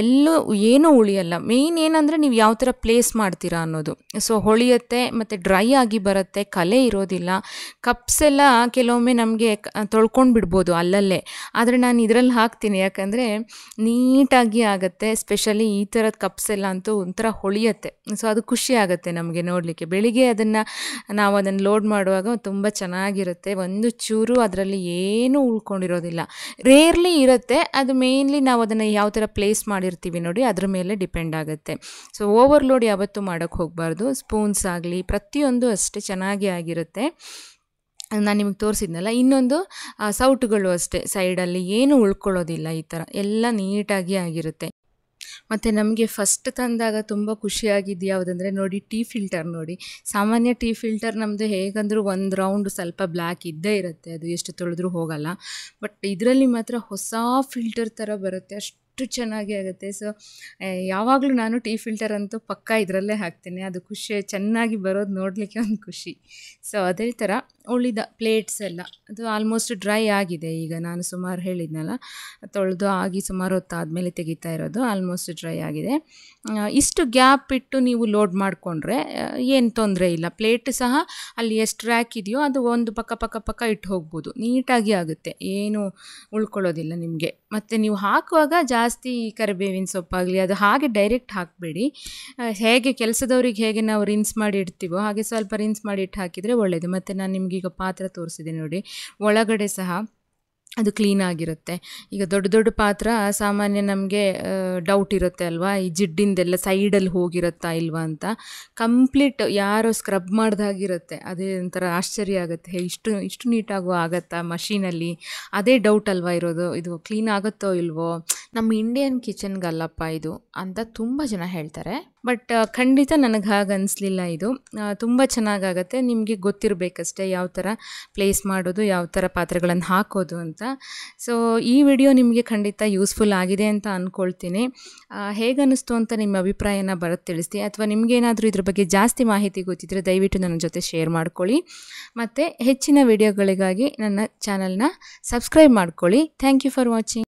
ಎಲ್ಲೂ ಏನೂ ಉಳಿಯಲ್ಲ. ಮೇಯ್ನ್ ಏನಂದರೆ ನೀವು ಯಾವ ಥರ ಪ್ಲೇಸ್ ಮಾಡ್ತೀರಾ ಅನ್ನೋದು. ಸೊ ಹೊಳಿಯುತ್ತೆ ಮತ್ತು ಡ್ರೈ ಆಗಿ ಬರುತ್ತೆ, ಕಲೆ ಇರೋದಿಲ್ಲ. ಕಪ್ಸ್ ಎಲ್ಲ ಕೆಲವೊಮ್ಮೆ ನಮಗೆ ತೊಳ್ಕೊಂಡು ಬಿಡ್ಬೋದು ಅಲ್ಲಲ್ಲೇ, ಆದರೆ ನಾನು ಇದರಲ್ಲಿ ಹಾಕ್ತೀನಿ ಯಾಕಂದರೆ ನೀಟಾಗಿ ಆಗುತ್ತೆ. ಸ್ಪೆಷಲಿ ಈ ಥರದ ಕಪ್ಸ್ ಎಲ್ಲ ಅಂತೂ ಒಂಥರ ಹೊಳಿಯುತ್ತೆ. ಸೊ ಅದು ಖುಷಿ ಆಗುತ್ತೆ ನಮಗೆ ನೋಡಲಿಕ್ಕೆ. ಬೆಳಿಗ್ಗೆ ನಾವು ಅದನ್ನು ಲೋಡ್ ಮಾಡುವಾಗ ತುಂಬ ಚೆನ್ನಾಗಿರುತ್ತೆ, ಒಂದು ಚೂರು ಅದರಲ್ಲಿ ಏನೂ ಉಳ್ಕೊಂಡಿರೋದಿಲ್ಲ. ರೇರ್ಲಿ ಇರುತ್ತೆ ಅದು, ಮೇಯ್ನ್ಲಿ ನಾವು ಅದನ್ನು ಯಾವ ಥರ ಪ್ಲೇಸ್ ಮಾಡಿರ್ತೀವಿ ನೋಡಿ ಅದ್ರ ಮೇಲೆ ಡಿಪೆಂಡ್ ಆಗುತ್ತೆ. ಸೊ ಓವರ್ಲೋಡ್ ಯಾವತ್ತೂ ಮಾಡೋಕ್ಕೆ ಹೋಗಬಾರ್ದು. ಸ್ಪೂನ್ಸ್ ಆಗಲಿ ಪ್ರತಿಯೊಂದು ಅಷ್ಟೇ ಚೆನ್ನಾಗಿ ಆಗಿರುತ್ತೆ. ನಾನು ನಿಮಗೆ ತೋರಿಸಿದ್ನಲ್ಲ. ಇನ್ನೊಂದು ಸೌಟುಗಳು ಅಷ್ಟೇ, ಸೈಡಲ್ಲಿ ಏನೂ ಉಳ್ಕೊಳ್ಳೋದಿಲ್ಲ, ಈ ಥರ ಎಲ್ಲ ನೀಟಾಗಿ ಆಗಿರುತ್ತೆ. ಮತ್ತು ನಮಗೆ ಫಸ್ಟ್ ತಂದಾಗ ತುಂಬ ಖುಷಿಯಾಗಿದ್ದು ಯಾವುದಂದರೆ ನೋಡಿ, ಟೀ ಫಿಲ್ಟರ್ ನೋಡಿ. ಸಾಮಾನ್ಯ ಟೀ ಫಿಲ್ಟರ್ ನಮ್ಮದು ಹೇಗಂದರೂ ಒಂದು ರೌಂಡ್ ಸ್ವಲ್ಪ ಬ್ಲ್ಯಾಕ್ ಇದ್ದೇ ಇರುತ್ತೆ, ಅದು ಎಷ್ಟು ತೊಳೆದ್ರೂ ಹೋಗಲ್ಲ. ಬಟ್ ಇದರಲ್ಲಿ ಮಾತ್ರ ಹೊಸ ಫಿಲ್ಟರ್ ಥರ ಬರುತ್ತೆ, ಅಷ್ಟು ಚೆನ್ನಾಗಿ ಆಗುತ್ತೆ. ಸೊ ಯಾವಾಗಲೂ ನಾನು ಟೀ ಫಿಲ್ಟರ್ ಅಂತೂ ಪಕ್ಕ ಇದರಲ್ಲೇ ಹಾಕ್ತೀನಿ, ಅದು ಖುಷಿ, ಚೆನ್ನಾಗಿ ಬರೋದು ನೋಡಲಿಕ್ಕೆ ಒಂದು ಖುಷಿ. ಸೊ ಅದೇ ಥರ ಉಳಿದ ಪ್ಲೇಟ್ಸ್ ಎಲ್ಲ ಅದು ಆಲ್ಮೋಸ್ಟ್ ಡ್ರೈ ಆಗಿದೆ. ಈಗ ನಾನು ಸುಮಾರು ಹೇಳಿದ್ನಲ್ಲ, ತೊಳೆದು ಆಗಿ ಸುಮಾರು ಹೊತ್ತಾದಮೇಲೆ ತೆಗಿತಾ ಇರೋದು, ಆಲ್ಮೋಸ್ಟ್ ಡ್ರೈ ಆಗಿದೆ. ಇಷ್ಟು ಗ್ಯಾಪ್ ಇಟ್ಟು ನೀವು ಲೋಡ್ ಮಾಡಿಕೊಂಡ್ರೆ ಏನು ತೊಂದರೆ ಇಲ್ಲ. ಪ್ಲೇಟ್ ಸಹ ಅಲ್ಲಿ ಎಷ್ಟು ರ್ಯಾಕ್ ಇದೆಯೋ ಅದು ಒಂದು ಪಕ್ಕ ಇಟ್ಟು ಹೋಗ್ಬೋದು, ನೀಟಾಗಿ ಆಗುತ್ತೆ, ಏನು ಉಳ್ಕೊಳ್ಳೋದಿಲ್ಲ ನಿಮಗೆ. ಮತ್ತು ನೀವು ಹಾಕುವಾಗ ಜಾಸ್ತಿ ಕರಿಬೇವಿನ ಸೊಪ್ಪಾಗಲಿ ಅದು ಹಾಗೆ ಡೈರೆಕ್ಟ್ ಹಾಕಬೇಡಿ. ಹೇಗೆ ಕೆಲಸದವ್ರಿಗೆ ಹೇಗೆ ನಾವು ರಿನ್ಸ್ ಮಾಡಿ ಇಡ್ತೀವೋ ಹಾಗೆ ಸ್ವಲ್ಪ ರಿನ್ಸ್ ಮಾಡಿ ಇಟ್ಟು ಹಾಕಿದರೆ ಒಳ್ಳೆಯದು. ಮತ್ತು ನಾನು ನಿಮಗೀಗ ಪಾತ್ರೆ ತೋರಿಸಿದೆ ನೋಡಿ, ಒಳಗಡೆ ಸಹ ಅದು ಕ್ಲೀನಾಗಿರುತ್ತೆ. ಈಗ ದೊಡ್ಡ ಪಾತ್ರ ಸಾಮಾನ್ಯ ನಮಗೆ ಡೌಟ್ ಇರುತ್ತೆ ಅಲ್ವಾ, ಈ ಜಿಡ್ಡಿಂದೆಲ್ಲ ಸೈಡಲ್ಲಿ ಹೋಗಿರುತ್ತಾ ಇಲ್ವಾ ಅಂತ. ಕಂಪ್ಲೀಟ್ ಯಾರೋ ಸ್ಕ್ರಬ್ ಮಾಡ್ದಾಗಿರುತ್ತೆ, ಅದೇ ಒಂಥರ ಆಶ್ಚರ್ಯ ಆಗುತ್ತೆ, ಇಷ್ಟು ನೀಟಾಗೂ ಆಗುತ್ತಾ ಮಷೀನಲ್ಲಿ, ಅದೇ ಡೌಟ್ ಅಲ್ವಾ ಇರೋದು, ಇದು ಕ್ಲೀನ್ ಆಗುತ್ತೋ ಇಲ್ವೋ. ನಮ್ಮ ಇಂಡಿಯನ್ ಕಿಚನ್ಗಲ್ಲಪ್ಪ ಇದು ಅಂತ ತುಂಬ ಜನ ಹೇಳ್ತಾರೆ, ಬಟ್ ಖಂಡಿತ ನನಗೆ ಹಾಗೆ ಅನಿಸ್ಲಿಲ್ಲ. ಇದು ತುಂಬ ಚೆನ್ನಾಗಾಗತ್ತೆ. ನಿಮಗೆ ಗೊತ್ತಿರಬೇಕಷ್ಟೇ ಯಾವ ಥರ ಪ್ಲೇಸ್ ಮಾಡೋದು, ಯಾವ ಥರ ಪಾತ್ರೆಗಳನ್ನು ಹಾಕೋದು ಅಂತ. ಸೊ ಈ ವಿಡಿಯೋ ನಿಮಗೆ ಖಂಡಿತ ಯೂಸ್ಫುಲ್ ಆಗಿದೆ ಅಂತ ಅಂದ್ಕೊಳ್ತೀನಿ. ಹೇಗೆ ಅನ್ನಿಸ್ತು ಅಂತ ನಿಮ್ಮ ಅಭಿಪ್ರಾಯನ ಬರುತ್ತೆ ತಿಳಿಸಿ, ಅಥವಾ ನಿಮಗೇನಾದರೂ ಇದ್ರ ಬಗ್ಗೆ ಜಾಸ್ತಿ ಮಾಹಿತಿ ಗೊತ್ತಿದ್ದರೆ ದಯವಿಟ್ಟು ನನ್ನ ಜೊತೆ ಶೇರ್ ಮಾಡ್ಕೊಳ್ಳಿ. ಮತ್ತು ಹೆಚ್ಚಿನ ವಿಡಿಯೋಗಳಿಗಾಗಿ ನನ್ನ ಚಾನಲ್ನ ಸಬ್ಸ್ಕ್ರೈಬ್ ಮಾಡ್ಕೊಳ್ಳಿ. Thank you for watching.